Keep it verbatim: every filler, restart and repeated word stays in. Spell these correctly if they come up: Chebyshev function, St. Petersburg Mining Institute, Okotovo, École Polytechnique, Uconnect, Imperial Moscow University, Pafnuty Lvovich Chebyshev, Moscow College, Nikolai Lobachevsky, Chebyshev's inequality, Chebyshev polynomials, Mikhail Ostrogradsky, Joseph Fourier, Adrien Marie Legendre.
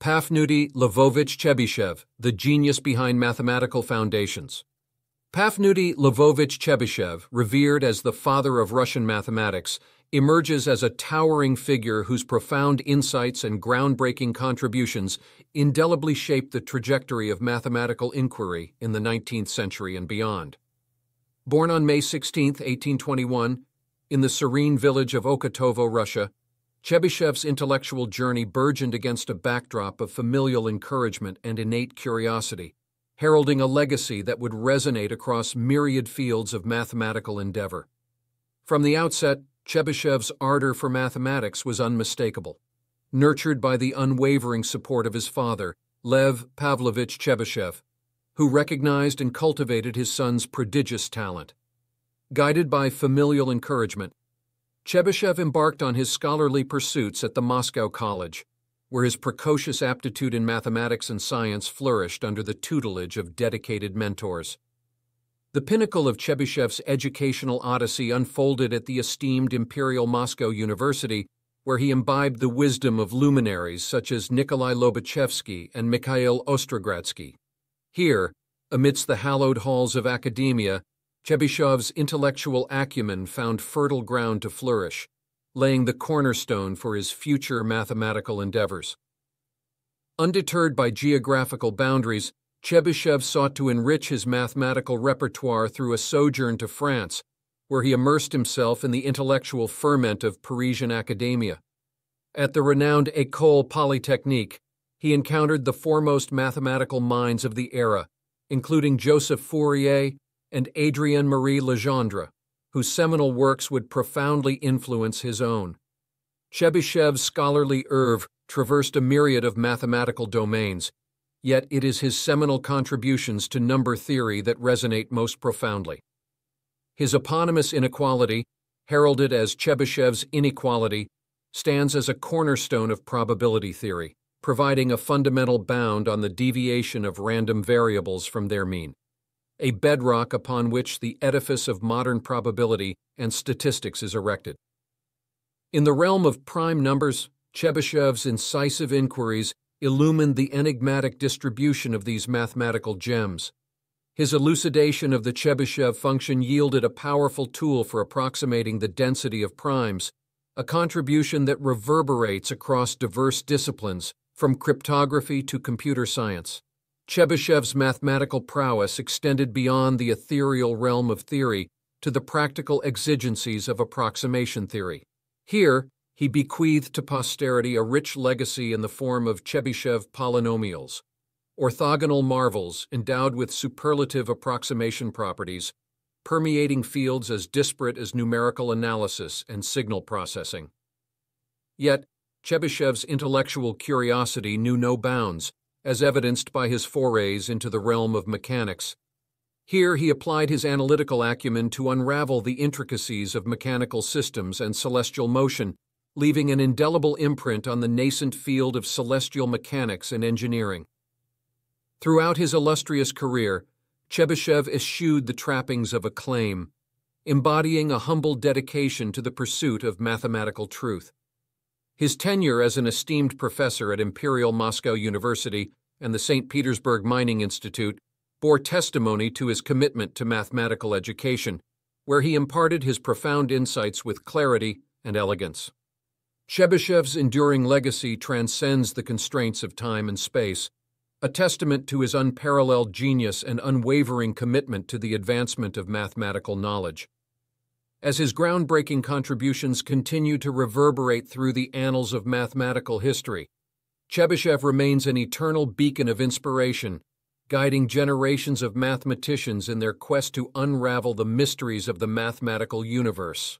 Pafnuty Lvovich Chebyshev, the genius behind mathematical foundations. Pafnuty Lvovich Chebyshev, revered as the father of Russian mathematics, emerges as a towering figure whose profound insights and groundbreaking contributions indelibly shaped the trajectory of mathematical inquiry in the nineteenth century and beyond. Born on May sixteenth, eighteen twenty-one, in the serene village of Okotovo, Russia, Chebyshev's intellectual journey burgeoned against a backdrop of familial encouragement and innate curiosity, heralding a legacy that would resonate across myriad fields of mathematical endeavor. From the outset, Chebyshev's ardor for mathematics was unmistakable. Nurtured by the unwavering support of his father, Lev Pavlovich Chebyshev, who recognized and cultivated his son's prodigious talent. Guided by familial encouragement, Chebyshev embarked on his scholarly pursuits at the Moscow College, where his precocious aptitude in mathematics and science flourished under the tutelage of dedicated mentors. The pinnacle of Chebyshev's educational odyssey unfolded at the esteemed Imperial Moscow University, where he imbibed the wisdom of luminaries such as Nikolai Lobachevsky and Mikhail Ostrogradsky. Here, amidst the hallowed halls of academia, Chebyshev's intellectual acumen found fertile ground to flourish, laying the cornerstone for his future mathematical endeavors. Undeterred by geographical boundaries, Chebyshev sought to enrich his mathematical repertoire through a sojourn to France, where he immersed himself in the intellectual ferment of Parisian academia. At the renowned École Polytechnique, he encountered the foremost mathematical minds of the era, including Joseph Fourier and Adrien Marie Legendre, whose seminal works would profoundly influence his own. Chebyshev's scholarly oeuvre traversed a myriad of mathematical domains, yet it is his seminal contributions to number theory that resonate most profoundly. His eponymous inequality, heralded as Chebyshev's inequality, stands as a cornerstone of probability theory, providing a fundamental bound on the deviation of random variables from their mean, a bedrock upon which the edifice of modern probability and statistics is erected. In the realm of prime numbers, Chebyshev's incisive inquiries illumined the enigmatic distribution of these mathematical gems. His elucidation of the Chebyshev function yielded a powerful tool for approximating the density of primes, a contribution that reverberates across diverse disciplines, from cryptography to computer science. Chebyshev's mathematical prowess extended beyond the ethereal realm of theory to the practical exigencies of approximation theory. Here, he bequeathed to posterity a rich legacy in the form of Chebyshev polynomials, orthogonal marvels endowed with superlative approximation properties, permeating fields as disparate as numerical analysis and signal processing. Yet, Chebyshev's intellectual curiosity knew no bounds, as evidenced by his forays into the realm of mechanics. Here he applied his analytical acumen to unravel the intricacies of mechanical systems and celestial motion, leaving an indelible imprint on the nascent field of celestial mechanics and engineering. Throughout his illustrious career, Chebyshev eschewed the trappings of acclaim, embodying a humble dedication to the pursuit of mathematical truth. His tenure as an esteemed professor at Imperial Moscow University and the Saint Petersburg Mining Institute bore testimony to his commitment to mathematical education, where he imparted his profound insights with clarity and elegance. Chebyshev's enduring legacy transcends the constraints of time and space, a testament to his unparalleled genius and unwavering commitment to the advancement of mathematical knowledge. As his groundbreaking contributions continue to reverberate through the annals of mathematical history, Chebyshev remains an eternal beacon of inspiration, guiding generations of mathematicians in their quest to unravel the mysteries of the mathematical universe.